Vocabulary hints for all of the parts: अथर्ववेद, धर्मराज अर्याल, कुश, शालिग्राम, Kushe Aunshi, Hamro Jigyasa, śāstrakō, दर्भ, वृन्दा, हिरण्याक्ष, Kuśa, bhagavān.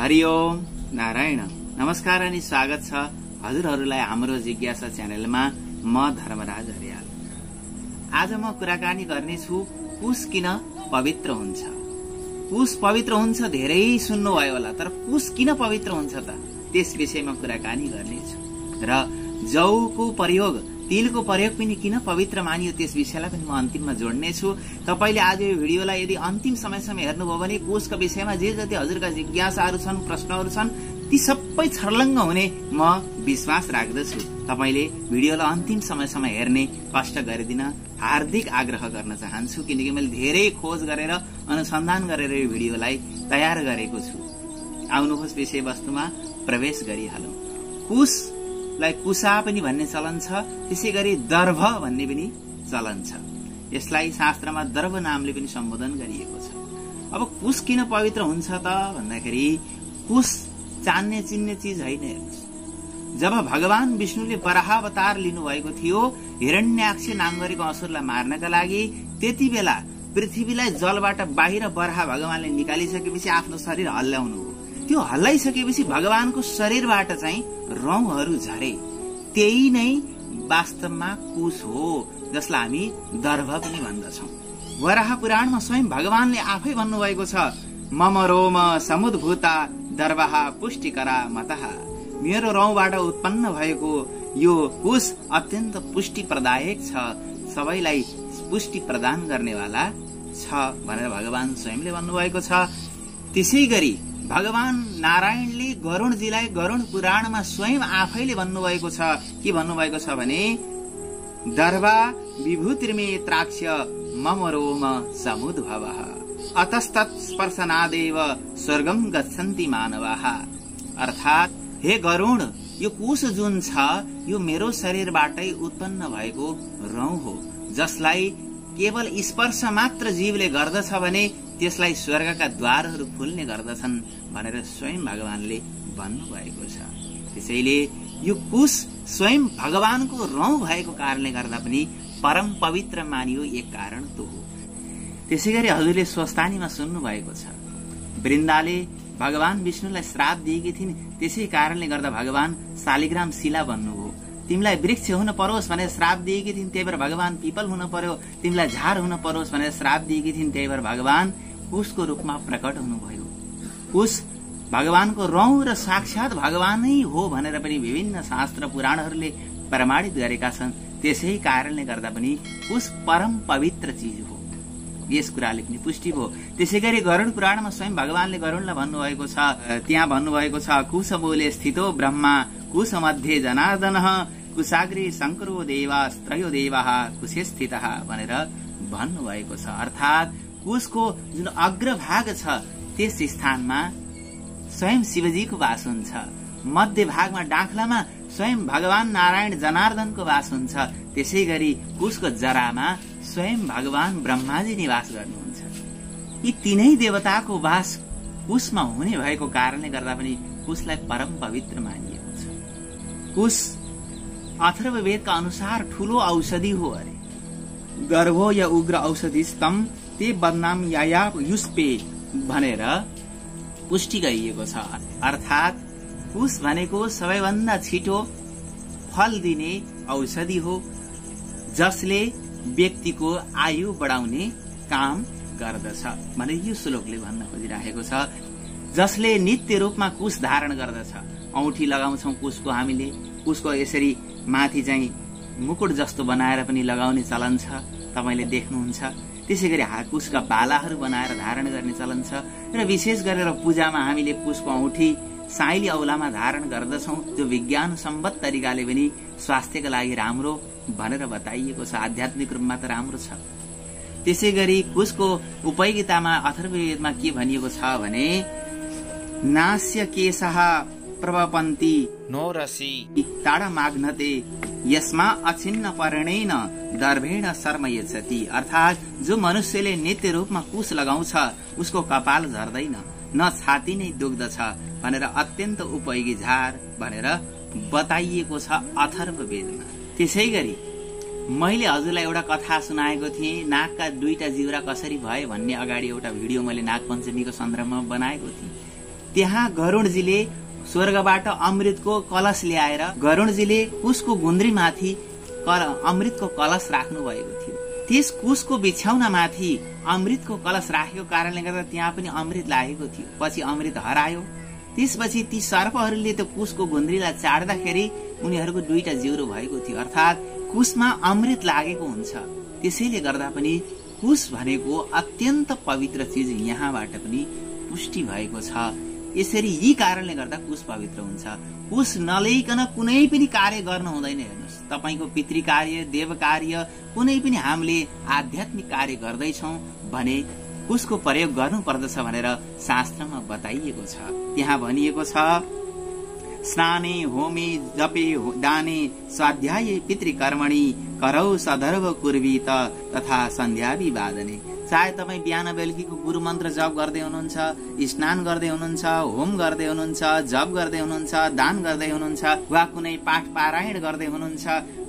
हरिओम नारायण नमस्कार अनि स्वागत छ हजुरहरूलाई हाम्रो जिज्ञासा च्यानलमा। म धर्मराज अर्याल। आज म कुराकानी गर्ने छु कुश किन पवित्र हुन्छ। कुश पवित्र हुन्छ धेरै सुन्नु भयो होला, तर कुश किन पवित्र हुन्छ त त्यस विषयमा कुराकानी गर्ने छु र जौको प्रयोग तिलको प्रयोग पनि किन पवित्र मानियो त्यस विषयलाई पनि म अन्तिममा जोड्ने छु। तपाईले आज यो भिडियोलाई यदि अन्तिम समयसम्म हेर्नुभयो भने कोषको विषयमा जे जति हजुरका जिज्ञासाहरू छन्, प्रश्नहरू छन्, ती सबै छर्लङ्ग हुने म विश्वास राख्दछु। तपाईले भिडियोलाई अन्तिम समयसम्म हेर्ने कष्ट गरिदिन हार्दिक आग्रह गर्न चाहन्छु, किनकि मैले धेरै खोज गरेर अनुसन्धान गरेर यो भिडियोलाई तयार गरेको छु। आउनुहोस् विषयवस्तुमा प्रवेश गरिहालौं। कुश लाई कुशा पनि भन्ने चलन छ, त्यसै गरी दर्भ भन्ने पनि चलन छ। यसलाई शास्त्रमा दर्भ नामले पनि सम्बोधन गरिएको छ। अब कुश किन पवित्र हुन्छ त भन्दाखेरि कुश चान्ने चिन्ने चिज होइन। जब भगवान विष्णुले बराह अवतार लिनुभएको थियो हिरण्याक्ष नाम गरेको असुरलाई मार्नका लागि, त्यति बेला पृथ्वीलाई जलबाट बाहिर बराह भगवानले निकालिसकेपछि आफ्नो शरीर हल्लाउनु, त्यो हल्लाइसकेपछि भगवानको शरीरबाट चाहिँ रौँहरू झरे। त्यही नै वास्तवमा कुश हो, जसलाई हामी दर्भ पनि भन्दछौँ। वराह पुराणमा स्वयं भगवानले आफै भन्नुभएको छ, मम रोम समुद्भूता दर्वाह पुष्टिकरा मतः। मेरो रौँबाट उत्पन्न भएको यो कुश अत्यन्त पुष्टि प्रदायक छ, सबैलाई पुष्टि प्रदान गर्नेवाला छ भनेर भगवान स्वयंले भन्नुभएको छ। त्यसै गरी भगवान नारायणले गरुणजीलाई गरुण पुराणमा स्वयं आफैले भन्नुभएको छ। के भन्नुभएको छ भने दर्वा विभूतिर्मे त्राक्ष्य मम रोम समुद्भवः अतस्तत् स्पर्शनादेव स्वर्गं गच्छन्ति मानवाः। अर्थात् हे गरुण, यो कुश जुन छ यो मेरो शरीरबाटै उत्पन्न भएको रौँ हो, जसलाई केवल स्पर्श मात्र जीवले गर्दछ भने त्यसलाई स्वर्गका द्वारहरू खुल्ने गर्दछन् भनेर स्वयं भगवानले भन्नुभएको छ। त्यसैले यो कुश स्वयं भगवानको रौँ भएको कारणले गर्दा पनि परम पवित्र मानियो, एक कारण त हो। त्यसै गरी हजुरले स्वस्थानीमा सुन्नु भएको छ, वृन्दाले भगवान विष्णुलाई श्राप दिएकी थिइन्, त्यसै कारणले गर्दा भगवान शालिग्राम शिला भन्नुभयो। तिमीलाई वृक्ष हुन परोस् भनेर श्राप दिएकी थिइन्, त्यही भएर भगवान पिपल हुन पर्यो। तिमीलाई झार हुन परोस् भनेर श्राप दिएकी थिइन्, त्यही भएर भगवान कुशको रूपमा प्रकट हुनुभयो। कुश भगवानको रौँ र साक्षात भगवानै हो भनेर पनि विभिन्न शास्त्र पुराणहरूले प्रमाणित गरेका छन्। त्यसै कारणले गर्दा पनि कुश परम पवित्र चिज हो, यस कुराले पनि पुष्टि भयो। त्यसै गरी गरुण पुराणमा स्वयं भगवानले गरुणलाई भन्नुभएको छ, त्यहाँ भन्नुभएको छ कुश मूले स्थितो ब्रह्मा कुश मध्ये जनार्दनः कुशाग्री शङ्करो देवास्त्रयो देवाः कुशे स्थितः भनेर भन्नुभएको छ। अर्थात् कुशको जुन अग्रभाग छ त्यस स्थानमा स्वयं शिवजीको वास हुन्छ, मध्य भागमा डाँख्लामा स्वयं भगवान नारायण जनार्दनको वास हुन्छ, त्यसै गरी कुशको जरामा स्वयं भगवान ब्रह्माजी निवास गर्नुहुन्छ। यी तीनै देवताको वास कुशमा हुने भएको कारणले गर्दा पनि कुशलाई परम पवित्र मानिएको छ। कुश अथर्ववेदका अनुसार ठूलो औषधि हो अरे। गर्भो या उग्र औषधि स्तम ते बदनाम या युष्पे भनेर पुष्टि गरिएको छ। अर्थात् कुश भनेको सबैभन्दा छिटो फल दिने औषधि हो, जसले व्यक्तिको आयु बढाउने काम गर्दछ भनेर यो श्लोकले भन्न खोजिराखेको छ। जसले नित्य रूपमा कुश धारण गर्दछ, औँठी लगाउँछौँ कुशको, हामीले कुशको यसरी माथि चाहिँ मुकुट जस्तो बनाएर पनि लगाउने चलन छ, तपाईँले देख्नुहुन्छ। त्यसै गरी कुशका बालाहरू बनाएर धारण गर्ने चलन छ र विशेष गरेर पूजामा हामीले कुशको औँठी साइली औलामा धारण गर्दछौँ, जो विज्ञान सम्बद्ध तरिकाले पनि स्वास्थ्यका लागि राम्रो भनेर बताइएको छ। आध्यात्मिक रूपमा त राम्रो छ। त्यसै गरी कुशको उपयोगितामा अथर्ववेदमा के भनिएको छ भने नास्य केशः प्रवपन्ति नोरसी टाढा माग्नते यसमा अछिन्न परणेन दर्भेण शर्म यच्छति। अर्थात् जो मनुष्यले नित्य रूपमा कुश लगाउँछ उसको कपाल झर्दैन, न छाती नै दुख्दछ भनेर अत्यन्त उपयोगी झार भनेर बताइएको छ अथर्ववेदमा। त्यसै गरी मैले हजुरलाई एउटा कथा सुनाएको थिएँ, नागका दुईटा जिउरा कसरी भए भन्ने। अगाडि एउटा भिडियो मैले नागपञ्चमीको सन्दर्भमा बनाएको थिएँ। त्यहाँ गरुणजीले स्वर्गबाट अमृतको कलश ल्याएर गरुणजीले कुशको गुन्द्रीमाथि अमृतको कलश राख्नु भएको थियो। त्यस कुशको बिछ्याउनामाथि अमृतको कलश राखेको कारणले गर्दा त्यहाँ पनि अमृत लागेको थियो। पछि अमृत हरायो। त्यसपछि ती सर्पहरूले त्यो कुशको गुन्द्रीलाई चाड्दाखेरि उनीहरूको दुईटा जिउरो भएको थियो, अर्थात् कुशमा अमृत लागेको हुन्छ। त्यसैले गर्दा पनि कुश भनेको अत्यन्त पवित्र चीज यहाँबाट पनि पुष्टि भएको छ। यसरी यी कारणले गर्दा कुश पवित्र हुन्छ। कुश नलैकन कुनै पनि कार्य गर्न हुँदैन। हेर्नुहोस्, तपाईँको पितृ कार्य, देव कार्य, कुनै पनि हामीले आध्यात्मिक कार्य गर्दैछौँ भने कुशको प्रयोग गर्नु पर्दछ भनेर शास्त्रमा बताइएको छ। त्यहाँ भनिएको छ, स्नाने होमे जपे दाने स्वाध्याये पितृकर्मणि करौ सधर्व कुर्वीत तथा सन्ध्यावि वादने। चाहे तपाईँ बिहान बेलुकीको गुरु मन्त्र जप गर्दै हुनुहुन्छ, स्नान गर्दै हुनुहुन्छ, होम गर्दै हुनुहुन्छ, जप गर्दै हुनुहुन्छ, दान गर्दै हुनुहुन्छ वा कुनै पाठ पारायण गर्दै हुनुहुन्छ,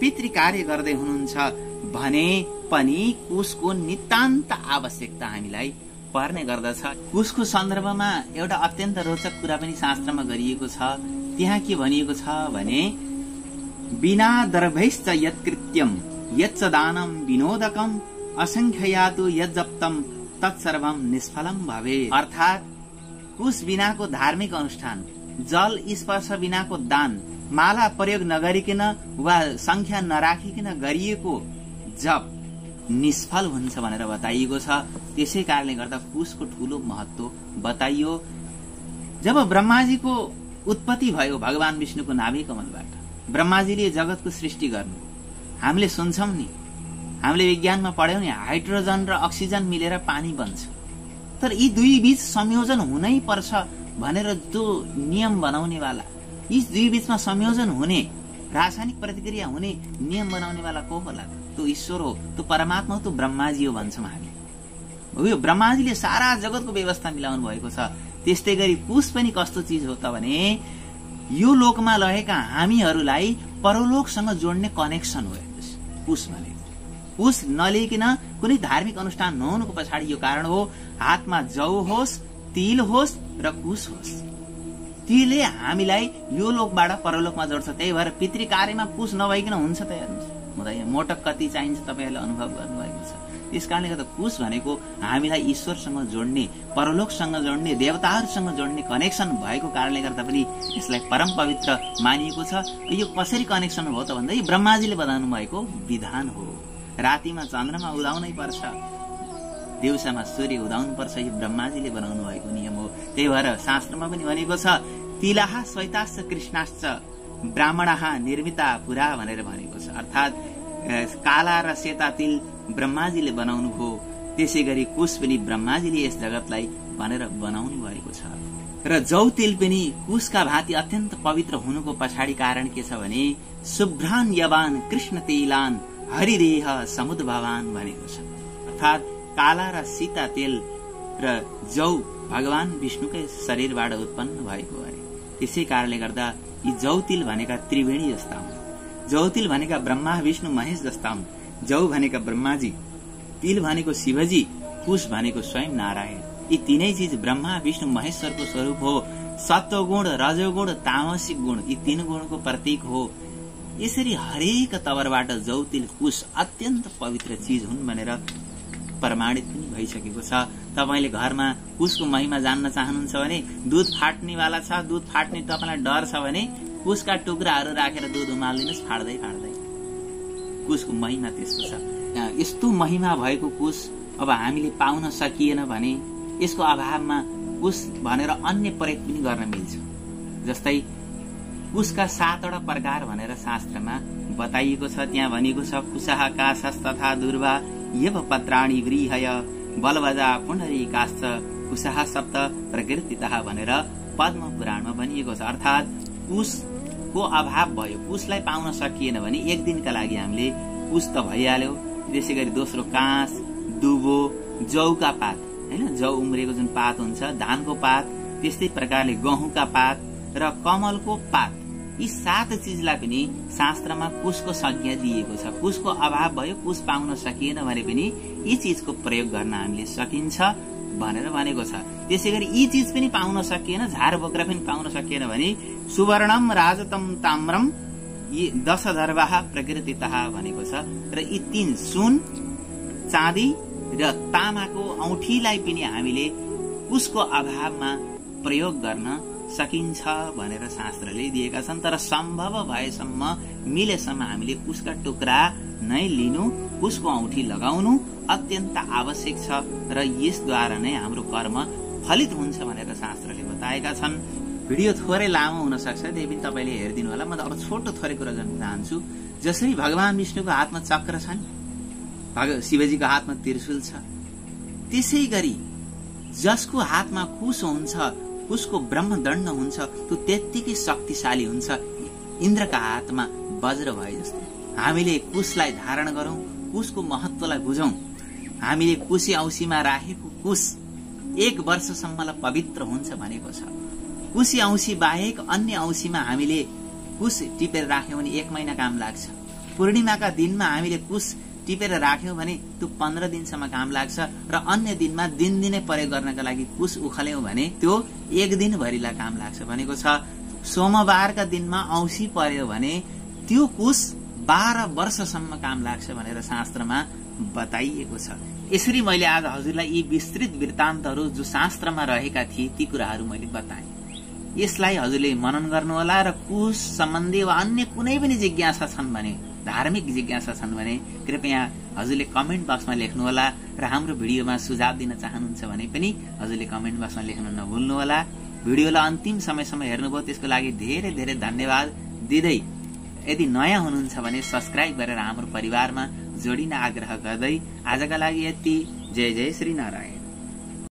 पितृ कार्य गर्दै हुनुहुन्छ भने पनि कुशको नितान्त आवश्यकता हामीलाई पर्ने गर्दछ। कुशको सन्दर्भमा एउटा अत्यन्त रोचक कुरा पनि शास्त्रमा गरिएको छ। त्यहाँ के भनिएको छ भने, बिना दर्भैश्च यत्कृत्यम यच्च दानम विनोदकम असंख्यातो यज्जप्तम तत्सर्वम निष्फलम भवे। अर्थात् कुश बिनाको धार्मिक अनुष्ठान, जल स्पर्श बिनाको दान, माला प्रयोग नगरिकन वा संख्या नराखिकन गरिएको जप निष्फल हुन्छ भनेर बताइएको छ। त्यसै कारणले गर्दा कुशको ठूलो महत्व बताइयो। जब ब्रह्माजीको उत्पत्ति भयो भगवान विष्णुको नाभि कमलबाट, ब्रह्माजीले जगतको सृष्टि गर्नु, हामीले सुन्छौँ नि, हामीले विज्ञानमा पढ्यौँ नि, हाइड्रोजन र अक्सिजन मिलेर पानी बन्छ, तर यी दुई बीच संयोजन हुनै पर्छ भनेर जो नियम बनाउनेवाला, यी दुई बीचमा संयोजन हुने रासायनिक प्रतिक्रिया हुने नियम बनाउनेवाला को होला? त्यो ईश्वर हो, त्यो परमात्मा हो, त्यो ब्रह्माजी हो भन्छौँ हामी। यो ब्रह्माजीले सारा जगतको व्यवस्था मिलाउनु भएको छ। त्यस्तै गरी कुश पनि कस्तो चिज हो त भने, यो लोकमा रहेका हामीहरूलाई परलोकसँग जोड्ने कनेक्सन हो कुश भने। कुश नलिकन कुनै धार्मिक अनुष्ठान नहुनुको पछाडि यो कारण हो। हातमा जौ होस्, तिल होस् र कुश होस्, तीले हामीलाई यो लोकबाट परलोकमा जोड्छ। त्यही भएर पितृ कार्यमा कुश नभइकन हुन्छ त? हेर्नुहोस्, हुँदैन। मोटक कति चाहिन्छ तपाईँहरूले अनुभव गर्नुभएको छ। त्यस कारणले गर्दा कुश भनेको हामीलाई ईश्वरसँग जोड्ने, परलोकसँग जोड्ने, देवताहरूसँग जोड्ने कनेक्सन भएको कारणले गर्दा पनि यसलाई परम पवित्र मानिएको छ। यो कसरी कनेक्सन हो त भन्दा, यो ब्रह्माजीले बताउनु भएको विधान हो। रातिमा चन्द्रमा उदाउनै पर्छ, दिउँसोमा सूर्य उदाउनु पर्छ। यो ब्रह्माजीले बनाउनु भएको नियम हो। त्यही भएर शास्त्रमा पनि भनेको छ, तिलाह श्वेताश्च कृष्णाश्च ब्राह्मणाः निर्मिता पुरा भनेर भनेको छ। अर्थात् काला र सेता तिल ब्रह्माजीले बनाउनु भयो। त्यसै गरी कुश पनि ब्रह्माजीले यस जगतलाई भनेर बनाउनु भएको छ। र जौ तिल पनि कुशका भाँति अत्यन्त पवित्र हुनुको पछाडि कारण के छ भने, शुभ्रान यवान कृष्ण तिलान हरिदेह समुद्भवान भनेको छ। अर्थात् काला र सीता तेल र जौ भगवान विष्णुकै शरीरबाट उत्पन्न भएको अरे। त्यसै कारणले गर्दा यी जौ तिल भनेका त्रिवेणी जस्ता हुन्। जौ तिल भनेका ब्रह्मा विष्णु महेश जस्ता हुन्। जौ भनेका ब्रह्माजी, तिल भनेको शिवजी, कुश भनेको स्वयं नारायण। यी तीनै चिज ब्रह्मा विष्णु महेश्वरको स्वरूप हो। सत्वगुण, रजोगुण, तामसिक गुण, यी तीन गुणको प्रतीक हो। यसरी हरेक तवरबाट जौ तिल कुश अत्यन्त पवित्र चिज हुन् भनेर प्रमाणित पनि भइसकेको छ। तपाईँले घरमा कुशको महिमा जान्न चाहनुहुन्छ भने, दुध फाट्नेवाला छ, दुध फाट्ने तपाईँलाई डर छ भने कुशका टुक्राहरू राखेर दुध उमालिदिनुहोस्, फाट्दै फाट्दै। कुशको महिमा त्यस्तो छ। यस्तो महिमा भएको कुश अब हामीले पाउन सकिएन भने यसको अभावमा कुश भनेर अन्य प्रयोग पनि गर्न मिल्छ। जस्तै कुशका 7 प्रकार भनेर शास्त्रमा बताइएको छ। त्यहाँ भनेको छ, कुशाह काशस् तथा दुर्वा यव पत्राणी गृहय बलवजा पुनरीकाश्च कुशाह सप्त प्रकृतितः भनेर पद्म पुराणमा भनिएको छ। अर्थात् कुशको अभाव भयो, कुशलाई पाउन सकिएन भने एक दिनका लागि हामीले कुश त भइहाल्यो। त्यसै गरी दोस्रो काँस, दुबो, जौका पात, होइन, जौ उम्रेको जुन पात हुन्छ, धानको पात, त्यस्तै प्रकारले गहुँका पात र कमलको पात, यी 7 चिजलाई पनि शास्त्रमा कुशको संज्ञा दिएको छ। कुशको अभाव भयो, कुश पाउन सकिएन भने पनि यी चिजको प्रयोग गर्न हामीले सकिन्छ। भनेर भनेको छ। त्यसै गरी यी चीज पनि पाउन सकिएन, झार बोक्रा पनि पाउन सकिएन भने सुवर्णम राजतम ताम्रम यी दश धर्वाह प्रकृतितः भनेको छ। र यी तीन सुन, चाँदी र तामाको औँठीलाई पनि हामीले उसको अभावमा प्रयोग गर्न सकिन्छ भनेर शास्त्रले दिएका छन्। तर सम्भव भएसम्म मिलेसम्म हामीले उसका टुक्रा नै लिनु, उसको औँठी लगाउनु अत्यन्त आवश्यक छ र यसद्वारा नै हाम्रो कर्म फलित हुन्छ भनेर शास्त्रले बताएका छन्। भिडियो थोरै लामो हुन सक्छ, त्यही पनि तपाईँले हेरिदिनु होला। म त अब छोटो थोरै कुरा जनाउन चाहन्छु। जसरी भगवान विष्णुको हातमा चक्र छ नि, शिवजीको हातमा त्रिशूल छ, त्यसै गरी जसको हातमा कुश हुन्छ उसको ब्रह्मदण्ड हुन्छ, त्यो त्यत्तिकै शक्तिशाली हुन्छ इन्द्रका हातमा वज्र भए जस्तो। हामीले कुशलाई धारण गरौं, कुशको महत्वलाई बुझौं। हामीले कुशी औँसीमा राखेको कुश 1 वर्षसम्मलाई पवित्र हुन्छ भनेको छ। कुशी औँसी बाहेक अन्य औँसीमा हामीले कुश टिपेर राख्यौं भने 1 महिना काम लाग्छ। पूर्णिमाका दिनमा हामीले कुश टिपेर राख्यौं भने त्यो 15 दिनसम्म काम लाग्छ र अन्य दिनमा दिनदिनै प्रयोग गर्नका लागि कुश उखल्यौं भने त्यो 1 दिनभरिलाई काम लाग्छ भनेको छ। सोमबारका दिनमा औँसी पर्यो भने त्यो कुश 12 वर्षसम्म काम लाग्छ भनेर शास्त्रमा बताइएको छ। यसरी मैले आज हजुरलाई यी विस्तृत वृत्तान्तहरू जो शास्त्रमा रहेका थिए ती कुराहरू मैले बताएँ। यसलाई हजुरले मनन गर्नुहोला र कुश सम्बन्धी वा अन्य कुनै पनि जिज्ञासा छन् भने, धार्मिक जिज्ञासा छन् भने कृपया हजुरले कमेन्ट बक्समा लेख्नुहोला र हाम्रो भिडियोमा सुझाव दिन चाहनुहुन्छ भने पनि हजुरले कमेन्ट बक्समा लेख्न नभुल्नुहोला। भिडियोलाई अन्तिम समयसम्म हेर्नुभयो त्यसको लागि धेरै धेरै धन्यवाद दिँदै, यदि नयाँ हुनुहुन्छ भने सब्स्क्राइब गरेर हाम्रो परिवारमा जोडिन आग्रह गर्दै आजका लागि यति। जय जय श्री नारायण।